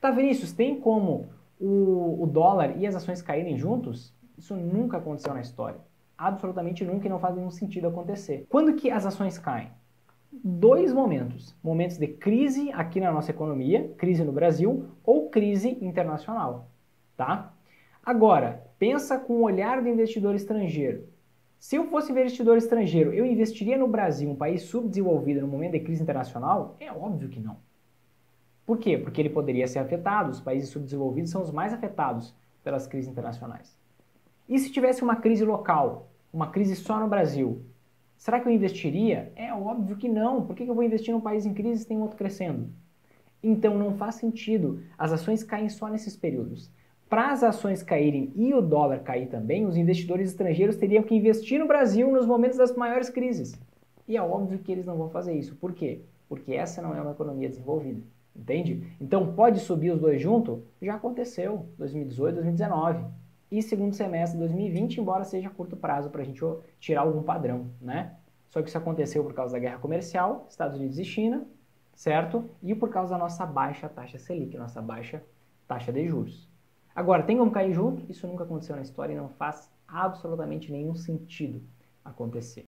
Tá, Vinícius, tem como o dólar e as ações caírem juntos? Isso nunca aconteceu na história. Absolutamente nunca, e não faz nenhum sentido acontecer. Quando que as ações caem? Dois momentos. Momentos de crise aqui na nossa economia, crise no Brasil, ou crise internacional, tá? Agora, pensa com o olhar do investidor estrangeiro. Se eu fosse investidor estrangeiro, eu investiria no Brasil, um país subdesenvolvido, no momento de crise internacional? É óbvio que não. Por quê? Porque ele poderia ser afetado. Os países subdesenvolvidos são os mais afetados pelas crises internacionais. E se tivesse uma crise local, uma crise só no Brasil, será que eu investiria? É óbvio que não. Por que eu vou investir num país em crise se tem outro crescendo? Então não faz sentido. As ações caem só nesses períodos. Para as ações caírem e o dólar cair também, os investidores estrangeiros teriam que investir no Brasil nos momentos das maiores crises. E é óbvio que eles não vão fazer isso. Por quê? Porque essa não é uma economia desenvolvida, entende? Então pode subir os dois juntos? Já aconteceu, 2018, 2019 e segundo semestre de 2020, embora seja curto prazo para a gente tirar algum padrão, né? Só que isso aconteceu por causa da guerra comercial, Estados Unidos e China, certo? E por causa da nossa baixa taxa Selic, nossa baixa taxa de juros. Agora, tem como cair junto? Isso nunca aconteceu na história e não faz absolutamente nenhum sentido acontecer.